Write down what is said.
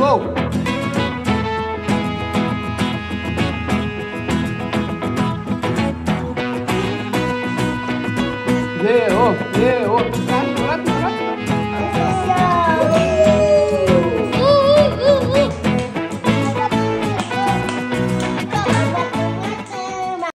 Whoa. Yeah, oh, yeah, oh.